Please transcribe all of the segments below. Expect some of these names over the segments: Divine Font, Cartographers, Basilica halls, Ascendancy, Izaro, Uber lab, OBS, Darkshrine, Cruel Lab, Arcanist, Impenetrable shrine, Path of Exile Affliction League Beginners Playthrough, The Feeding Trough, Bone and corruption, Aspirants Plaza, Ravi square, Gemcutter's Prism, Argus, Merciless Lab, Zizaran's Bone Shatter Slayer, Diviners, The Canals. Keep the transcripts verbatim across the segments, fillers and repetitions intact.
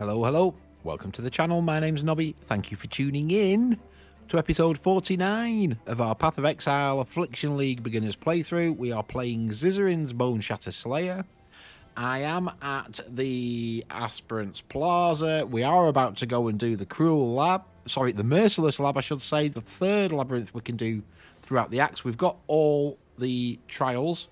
Hello, hello. Welcome to the channel. My name's Nobby. Thank you for tuning in to episode forty-nine of our Path of Exile Affliction League Beginners Playthrough. We are playing Zizaran's Bone Shatter Slayer. I am at the Aspirants Plaza. We are about to go and do the Cruel Lab. Sorry, the Merciless Lab, I should say. The third labyrinth we can do throughout the acts. We've got all the trials.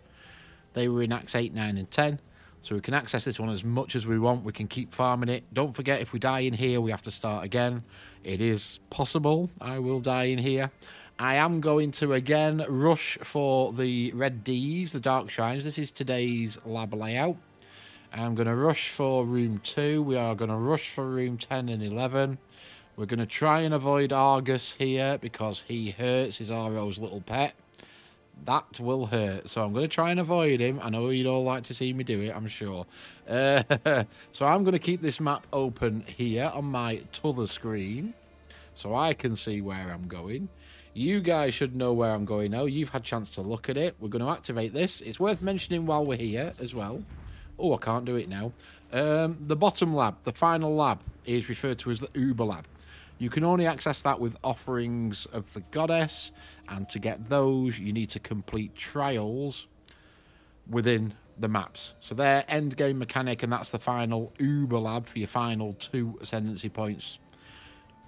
They were in Acts eight, nine, and ten. So we can access this one as much as we want. We can keep farming it. Don't forget, if we die in here, we have to start again. It is possible I will die in here. I am going to, again, rush for the Red Ds, the Darkshrines. This is today's lab layout. I'm going to rush for room two. We are going to rush for room ten and eleven. We're going to try and avoid Argus here because he hurts his Izaro's little pet. That will hurt, so I'm going to try and avoid him. I know you'd all like to see me do it, I'm sure. Uh, so I'm going to keep this map open here on my t'other screen so I can see where I'm going. You guys should know where I'm going now. You've had a chance to look at it. We're going to activate this. It's worth mentioning while we're here as well. Oh, I can't do it now. Um, the bottom lab, the final lab, is referred to as the Uber lab. You can only access that with offerings of the goddess, and to get those, you need to complete trials within the maps. So their end game mechanic, and that's the final Uber lab for your final two ascendancy points.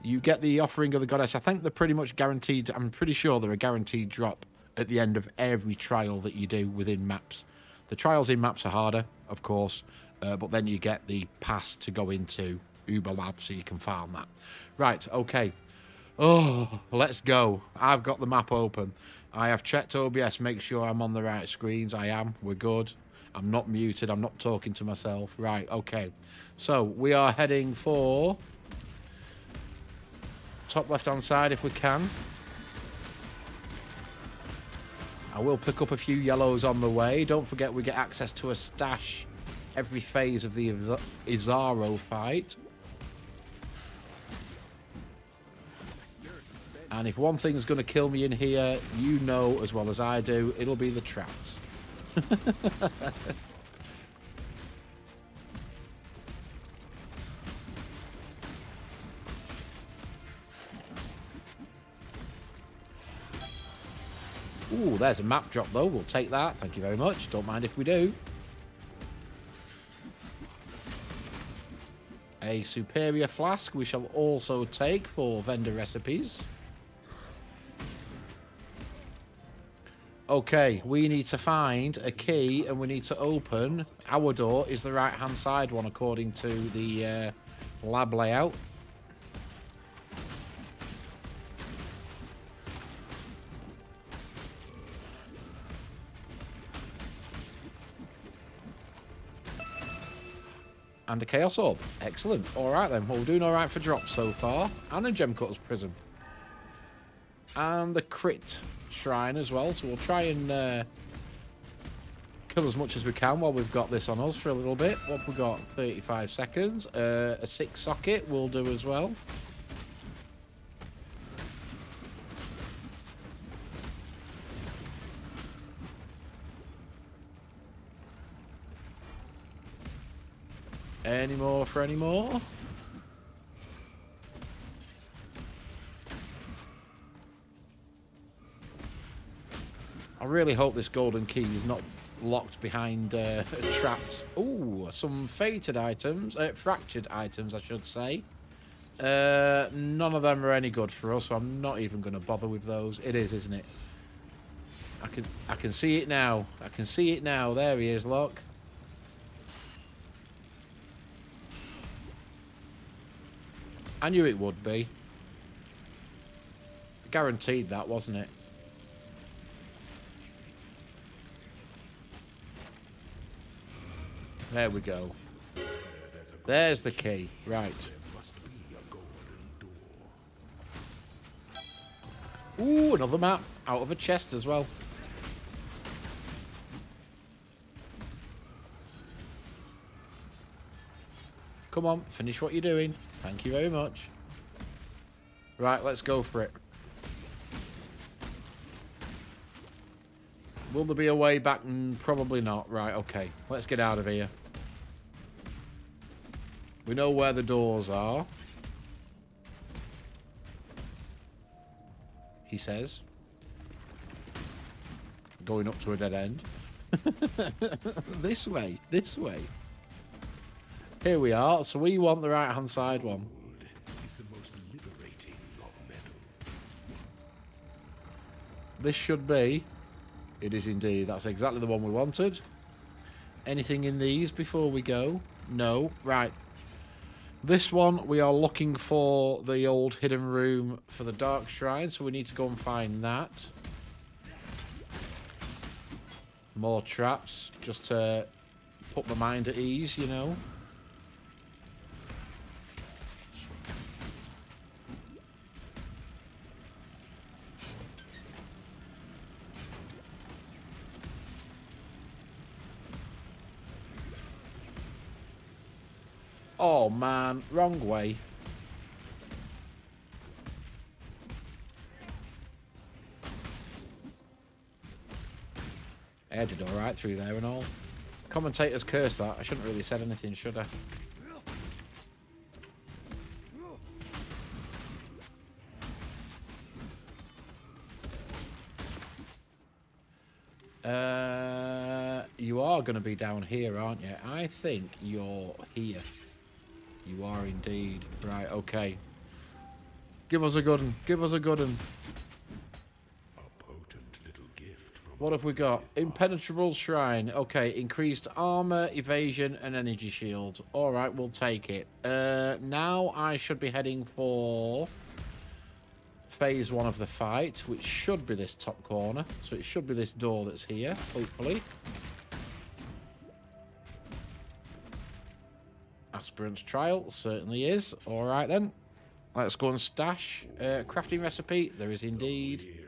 You get the offering of the goddess. I think they're pretty much guaranteed. I'm pretty sure they're a guaranteed drop at the end of every trial that you do within maps. The trials in maps are harder, of course, uh, but then you get the pass to go into Uber lab, so you can farm that. Right, okay. Oh, let's go. I've got the map open. I have checked O B S, make sure I'm on the right screens. I am. We're good. I'm not muted. I'm not talking to myself. Right, okay. So we are heading for top left-hand side if we can. I will pick up a few yellows on the way. Don't forget we get access to a stash every phase of the Izaro fight. And if one thing's going to kill me in here, you know as well as I do, it'll be the traps. Ooh, there's a map drop though. We'll take that. Thank you very much. Don't mind if we do. A superior flask we shall also take for vendor recipes. Okay, we need to find a key and we need to open. Our door is the right-hand side one according to the uh, lab layout. And a Chaos Orb. Excellent. All right, then. Well, we're doing all right for drops so far. And a Gemcutter's Prism. And the Crit Shrine as well. So we'll try and uh, kill as much as we can while we've got this on us for a little bit. What have we got? thirty-five seconds. Uh, a six socket will do as well. Any more for any more? I really hope this golden key is not locked behind uh, traps. Ooh, some fated items. Uh, fractured items, I should say. Uh, none of them are any good for us, so I'm not even going to bother with those. It is, isn't it? I can, I can see it now. I can see it now. There he is, look. I knew it would be. Guaranteed that, wasn't it? There we go. There's the key. Right. Ooh, another map. Out of a chest as well. Come on, finish what you're doing. Thank you very much. Right, let's go for it. Will there be a way back? Probably not. Right, okay. Let's get out of here. We know where the doors are, he says, going up to a dead end. This way, this way. Here we are. So we want the right hand side one. Is the most liberating of metals. This should be. It is indeed. That's exactly the one we wanted. Anything in these before we go? No. Right. This one, we are looking for the old hidden room for the Darkshrine, so we need to go and find that. More traps, just to put my mind at ease, you know. Oh man, wrong way. I did all right through there and all. Commentators curse that. I shouldn't really said anything, should I? Uh, you are going to be down here, aren't you? I think you're here. You are indeed. Right, okay. Give us a good one. Give us a good one. What have we got? Impenetrable shrine. Okay, increased armor, evasion, and energy shield. All right, we'll take it. Uh, now I should be heading for phase one of the fight, which should be this top corner. So it should be this door that's here, hopefully. Aspirants trial certainly is. All right, then. Let's go and stash. Uh, crafting recipe. There is indeed.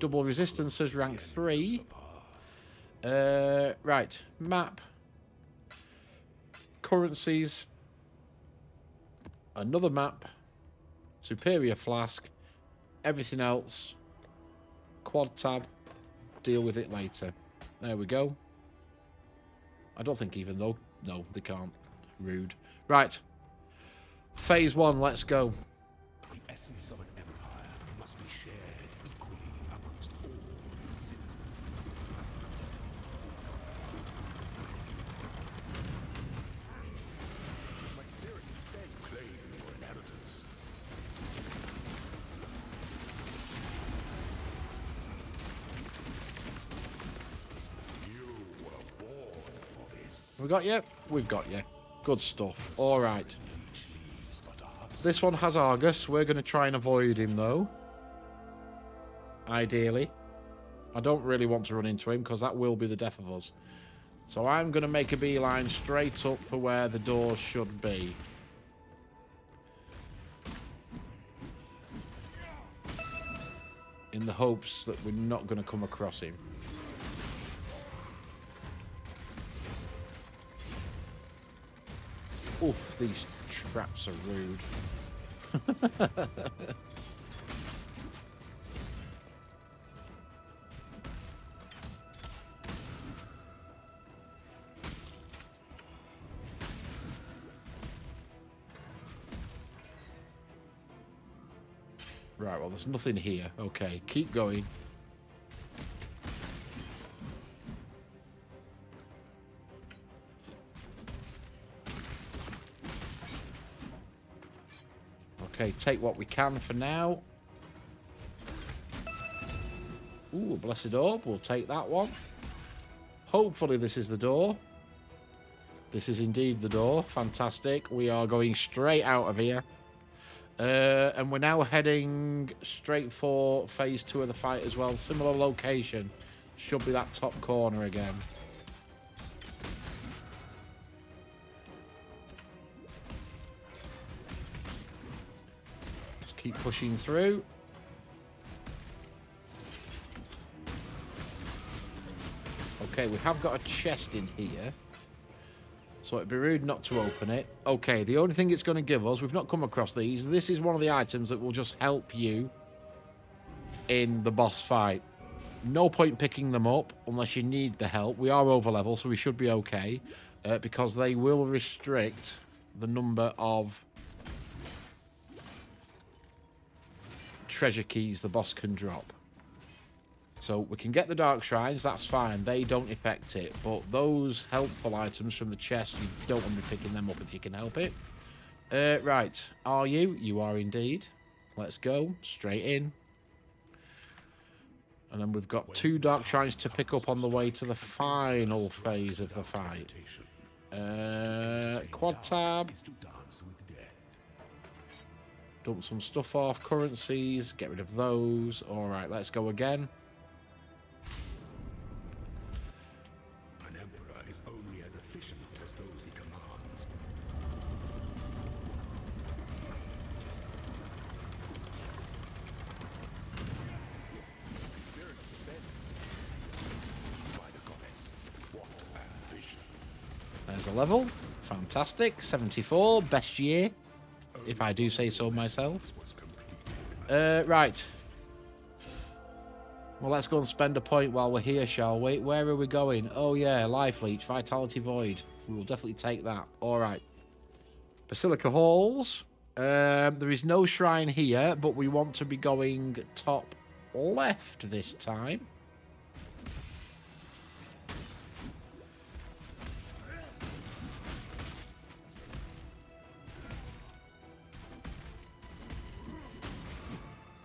Double resistance as rank three. Uh, right. Map. Currencies. Another map. Superior flask. Everything else. Quad tab. Deal with it later. There we go. I don't think even though. No, they can't. Rude. Right. Phase one. Let's go. The essence of an empire must be shared. We got you? We've got you. Good stuff. All right. This one has Argus. We're going to try and avoid him, though. Ideally. I don't really want to run into him, because that will be the death of us. So I'm going to make a beeline straight up for where the door should be. In the hopes that we're not going to come across him. Oof, these traps are rude. Right, well, there's nothing here. Okay, keep going. Okay, take what we can for now. Ooh, a blessed orb. We'll take that one. Hopefully this is the door. This is indeed the door. Fantastic. We are going straight out of here. Uh, and we're now heading straight for phase two of the fight as well. Similar location. Should be that top corner again. Keep pushing through. Okay, we have got a chest in here. So it'd be rude not to open it. Okay, the only thing it's going to give us, we've not come across these. This is one of the items that will just help you in the boss fight. No point picking them up unless you need the help. We are over level, so we should be okay. Uh, because they will restrict the number of treasure keys the boss can drop. So we can get the Dark Shrines, that's fine. They don't affect it. But those helpful items from the chest, you don't want to be picking them up if you can help it. Uh, right. Are you? You are indeed. Let's go. Straight in. And then we've got two Dark Shrines to pick up on the way to the final phase of the fight. Uh, quad tab. Dump some stuff off. Currencies. Get rid of those. All right. Let's go again. Level. Fantastic. seventy-four. Best year, if I do say so myself. Uh, right. Well, let's go and spend a point while we're here, shall we? Where are we going? Oh, yeah. Life Leech. Vitality Void. We will definitely take that. All right. Basilica Halls. Um, there is no shrine here, but we want to be going top left this time.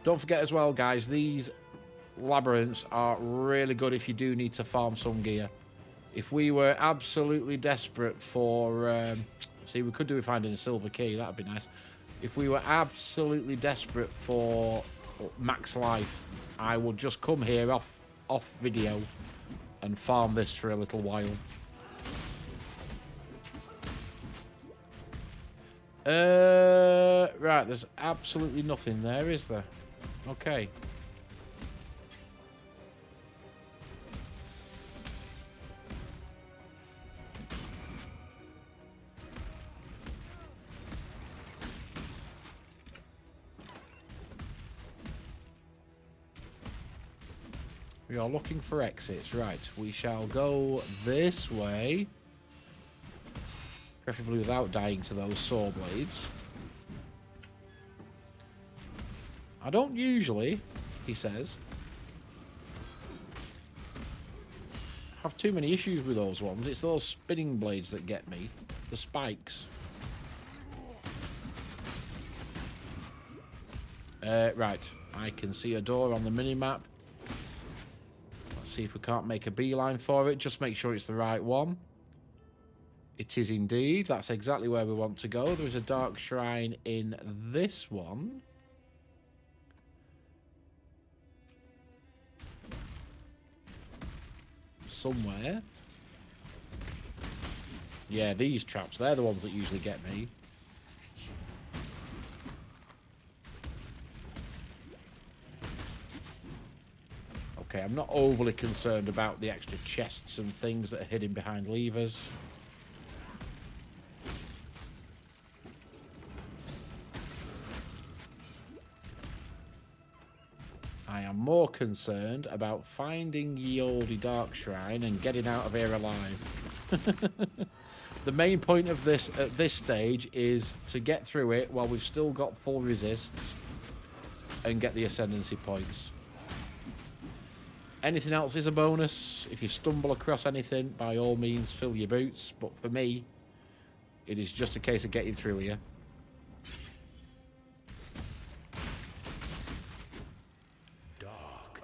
Don't forget as well, guys, these labyrinths are really good if you do need to farm some gear. If we were absolutely desperate for... Um, see, we could do with finding a silver key. That would be nice. If we were absolutely desperate for max life, I would just come here off, off video and farm this for a little while. Uh, right, there's absolutely nothing there, is there? Okay. We are looking for exits. Right, we shall go this way. Preferably without dying to those saw blades. I don't usually, he says, have too many issues with those ones. It's those spinning blades that get me. The spikes. Uh, right. I can see a door on the minimap. Let's see if we can't make a beeline for it. Just make sure it's the right one. It is indeed. That's exactly where we want to go. There is a Dark Shrine in this one. Somewhere. Yeah, these traps. They're the ones that usually get me. Okay, I'm not overly concerned about the extra chests and things that are hidden behind levers. I am more concerned about finding ye olde Dark Shrine and getting out of here alive. The main point of this at this stage is to get through it while we've still got full resists and get the Ascendancy points. Anything else is a bonus. If you stumble across anything, by all means, fill your boots. But for me, it is just a case of getting through here.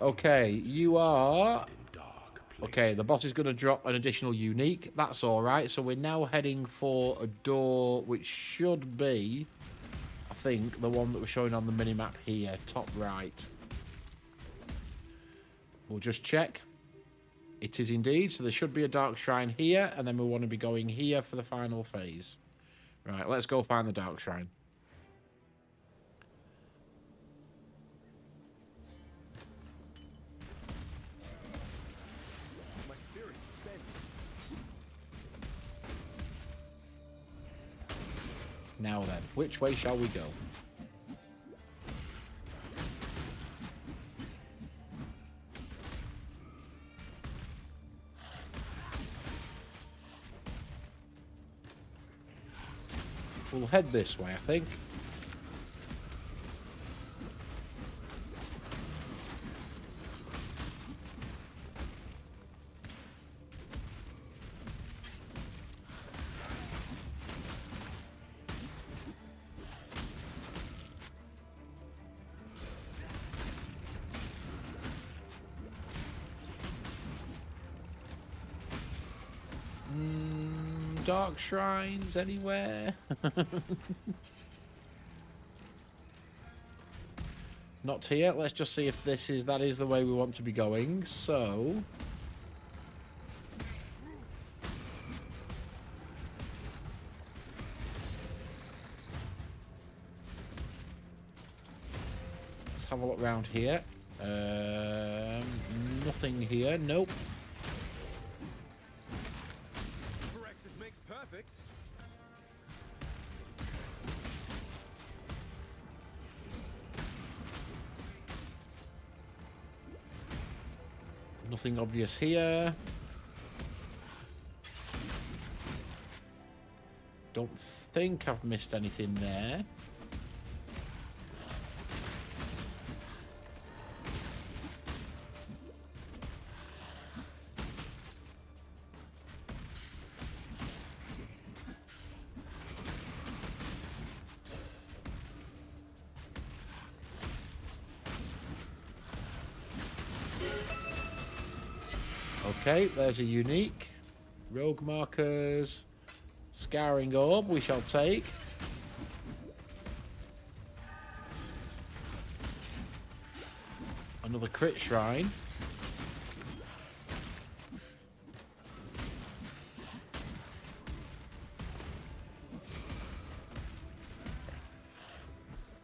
Okay, you are... Okay, the boss is going to drop an additional unique. That's all right. So we're now heading for a door which should be, I think, the one that we're showing on the minimap here, top right. We'll just check. It is indeed. So there should be a Dark Shrine here, and then we want to be going here for the final phase. Right, let's go find the Dark Shrine. Now then, which way shall we go? We'll head this way, I think. Dark shrines anywhere? Not here. Let's just see if this is that is the way we want to be going. So let's have a look around here. Um, nothing here. Nope. Nothing obvious here. Don't think I've missed anything there. Okay, there's a unique. Rogue markers. Scouring orb, we shall take. Another crit shrine.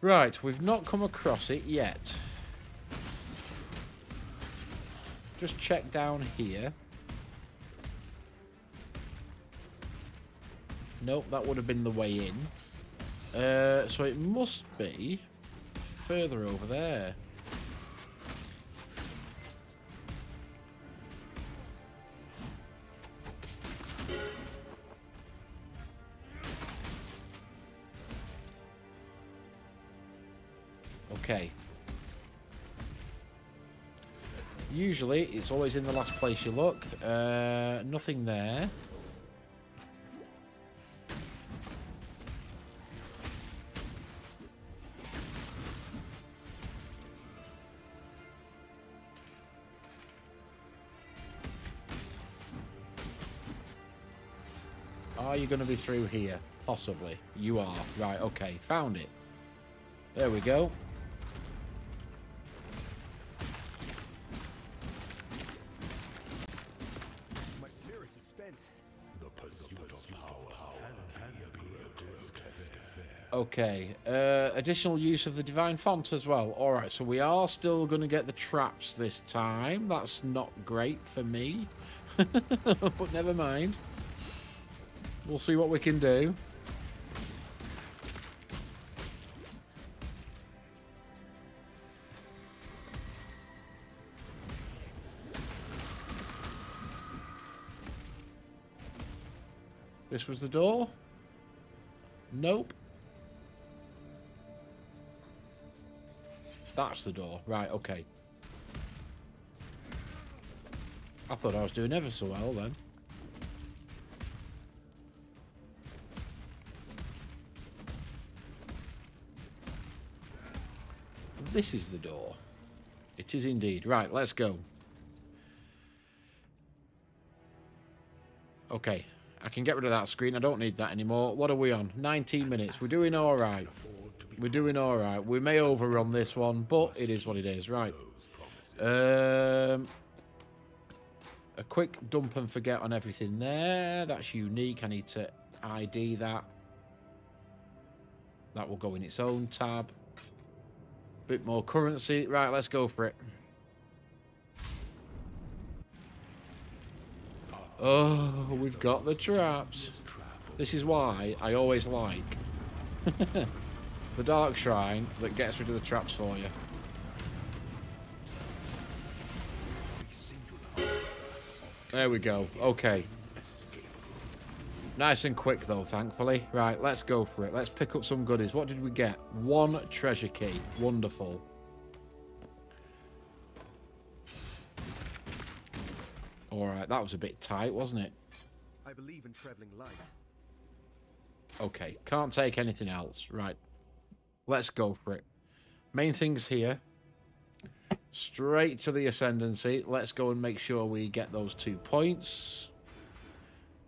Right, we've not come across it yet. Just check down here. Nope, that would have been the way in. Uh, so it must be further over there. Okay. Usually, it's always in the last place you look. Uh, nothing there. Are you going to be through here? Possibly. You are. Right, okay. Found it. There we go. Okay, uh, additional use of the Divine Font as well. Alright, so we are still going to get the traps this time. That's not great for me. But never mind. We'll see what we can do. This was the door? Nope. That's the door. Right, okay. I thought I was doing ever so well then. This is the door. It is indeed. Right, let's go. Okay, I can get rid of that screen. I don't need that anymore. What are we on? nineteen minutes. We're doing all right. We're doing all right. We may overrun this one, but it is what it is. Right. Um, a quick dump and forget on everything there. That's unique. I need to I D that. That will go in its own tab. Bit more currency. Right, let's go for it. Oh, we've got the traps. This is why I always like... the Dark Shrine that gets rid of the traps for you. There we go. Okay. Nice and quick, though, thankfully. Right, let's go for it. Let's pick up some goodies. What did we get? One treasure key. Wonderful. All right, that was a bit tight, wasn't it? I believe in traveling light. Okay, can't take anything else. Right, let's go for it. Main thing's here. Straight to the Ascendancy. Let's go and make sure we get those two points.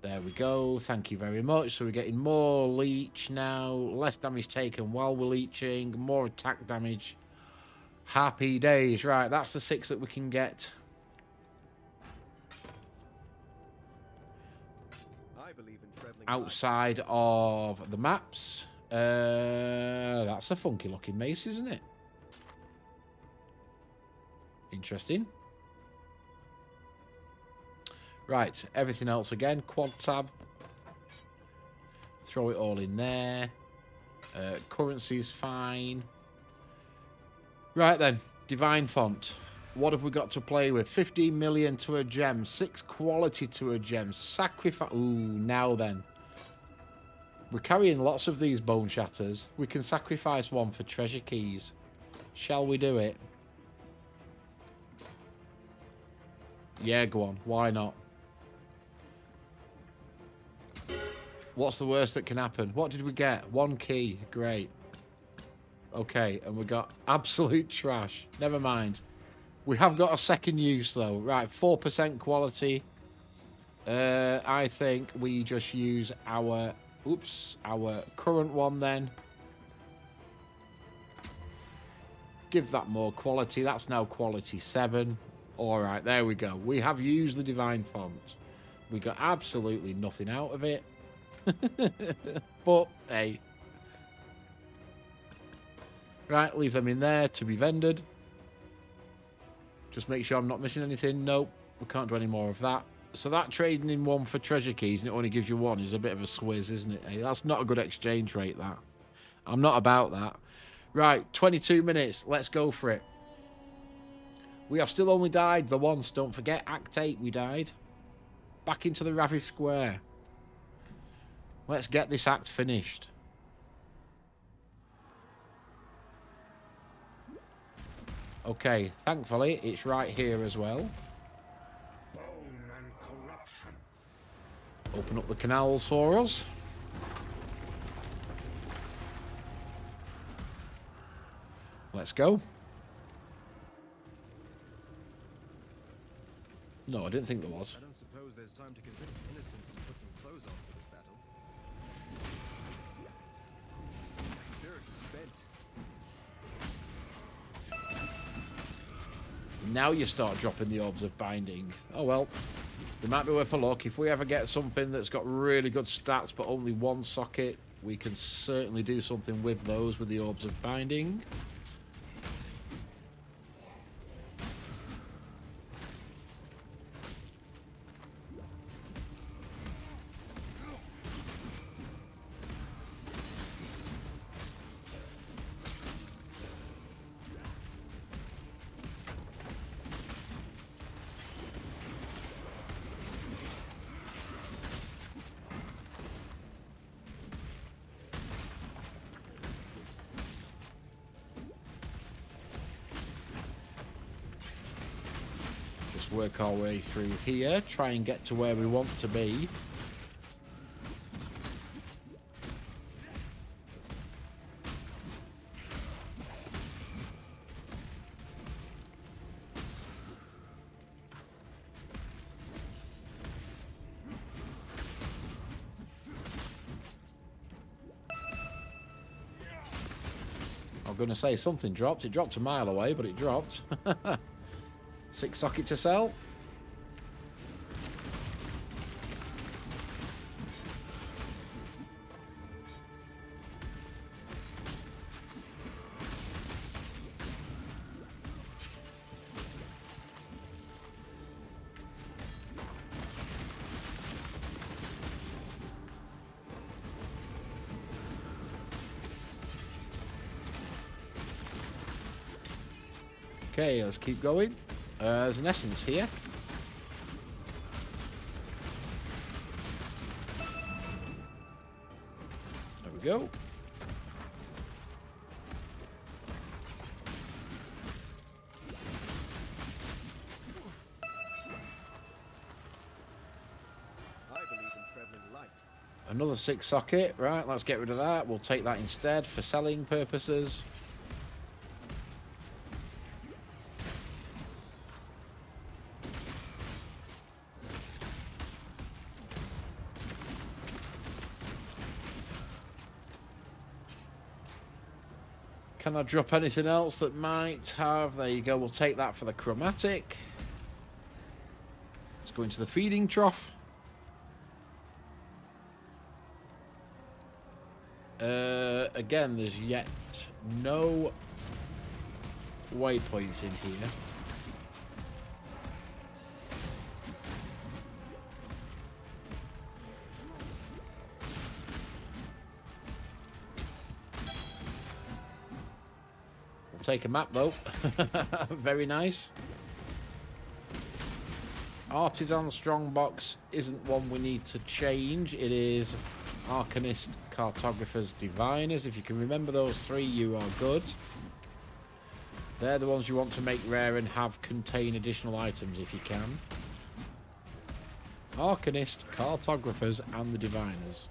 There we go. Thank you very much. So we're getting more leech now. Less damage taken while we're leeching. More attack damage. Happy days. Right, that's the six that we can get. I believe in traveling outside of the maps. Uh, that's a funky looking mace, isn't it? Interesting. Right, everything else again. Quad tab. Throw it all in there. Uh, currency is fine. Right then, Divine Font. What have we got to play with? fifteen million to a gem. six quality to a gem. Sacrifice. Ooh, now then. We're carrying lots of these bone shatters. We can sacrifice one for treasure keys. Shall we do it? Yeah, go on. Why not? What's the worst that can happen? What did we get? One key. Great. Okay, and we got absolute trash. Never mind. We have got a second use, though. Right, four percent quality. Uh, I think we just use our... Oops, our current one, then. Give that more quality. That's now quality seven. All right, there we go. We have used the Divine Font. We got absolutely nothing out of it. But hey, right, leave them in there to be vendored. Just make sure I'm not missing anything. Nope, we can't do any more of that. So that trading in one for treasure keys and it only gives you one is a bit of a swizz, isn't it? Hey, that's not a good exchange rate, that. I'm not about that. Right, twenty-two minutes, let's go for it. We have still only died the once, don't forget. Act eight we died. Back into the Ravi square. Let's get this act finished. Okay, thankfully, it's right here as well. Bone and corruption. Open up the canals for us. Let's go. No, I didn't think there was. I don't suppose there's time to convince innocents to put some clothes on for this battle. My spirit is spent. Now you start dropping the orbs of binding. Oh well, they might be worth a look. If we ever get something that's got really good stats but only one socket, we can certainly do something with those, with the orbs of binding. Work our way through here, try and get to where we want to be. I'm gonna say something dropped. It dropped a mile away, but it dropped. Six socket to sell. Okay, let's keep going. Uh, there's an essence here. we go. Another six socket, right, let's get rid of that. We'll take that instead for selling purposes. Can I drop anything else that might have? There you go, we'll take that for the chromatic. Let's go into the feeding trough. Uh, again, there's yet no waypoints in here. We'll take a map, though. Very nice. Artisan Strongbox isn't one we need to change. It is Arcanist, Cartographers, Diviners. If you can remember those three, you are good. They're the ones you want to make rare and have contain additional items if you can. Arcanist, Cartographers and the Diviners.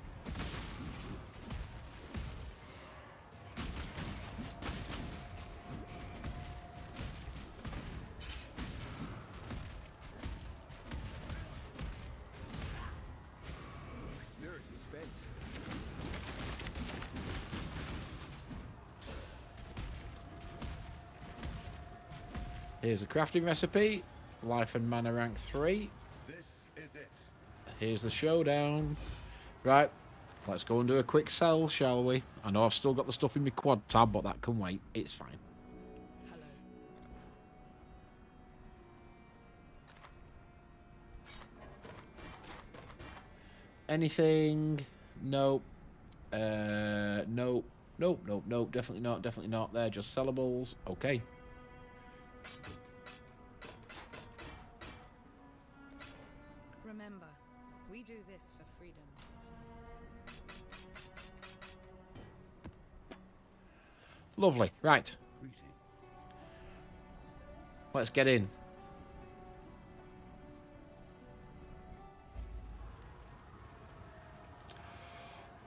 Here's a crafting recipe, life and mana rank three. This is it. Here's the showdown. Right, let's go and do a quick sell, shall we? I know I've still got the stuff in my quad tab, but that can wait. It's fine. Hello. Anything? Nope. Uh, nope. Nope, nope, nope. Definitely not, definitely not. They're just sellables. Okay. Remember, we do this for freedom. Lovely. Right. Let's get in.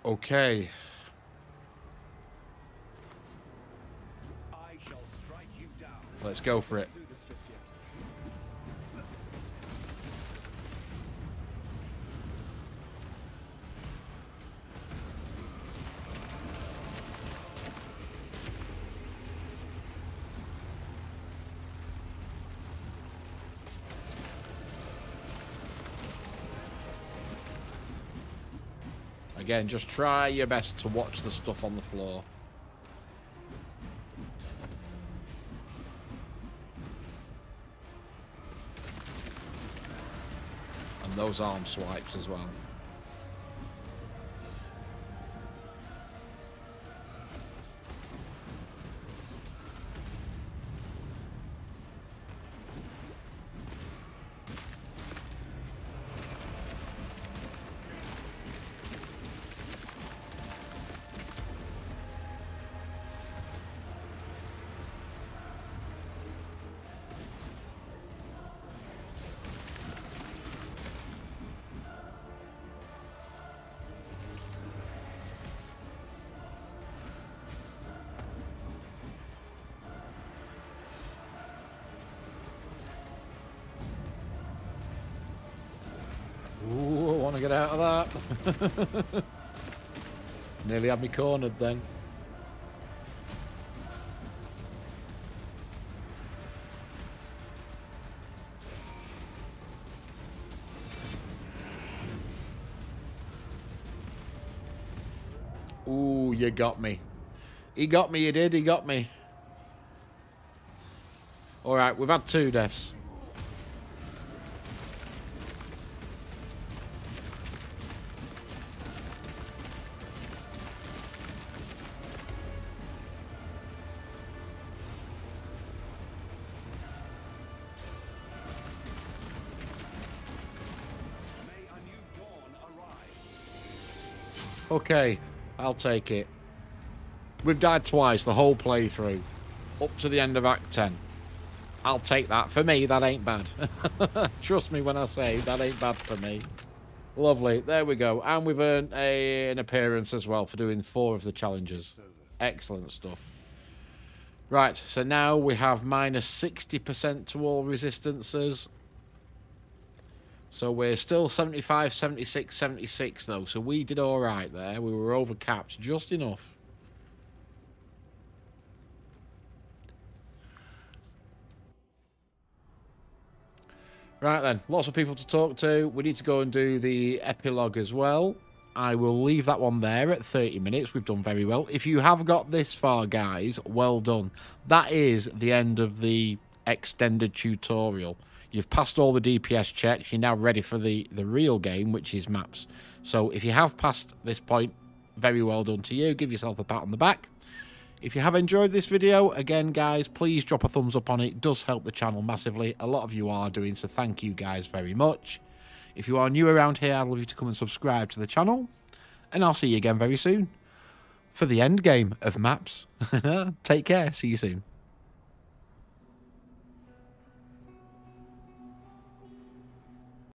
Okay. Let's go for it. Again, just try your best to watch the stuff on the floor. Those arm swipes as well. Get out of that. Nearly had me cornered then. Ooh, you got me. He got me, you did, he got me. Alright, we've had two deaths. Okay, I'll take it. We've died twice the whole playthrough. Up to the end of Act ten. I'll take that. For me, that ain't bad. Trust me when I say that ain't bad for me. Lovely. There we go. And we've earned a, an appearance as well for doing four of the challenges. Excellent stuff. Right. So now we have minus sixty percent to all resistances. So we're still seventy-five, seventy-six, seventy-six though. So we did all right there. We were overcapped just enough. Right then, lots of people to talk to. We need to go and do the epilogue as well. I will leave that one there at thirty minutes. We've done very well. If you have got this far, guys, well done. That is the end of the extended tutorial. You've passed all the D P S checks. You're now ready for the, the real game, which is maps. So if you have passed this point, very well done to you. Give yourself a pat on the back. If you have enjoyed this video, again, guys, please drop a thumbs up on it. It does help the channel massively. A lot of you are doing, so thank you guys very much. If you are new around here, I'd love you to come and subscribe to the channel. And I'll see you again very soon for the end game of maps. Take care. See you soon.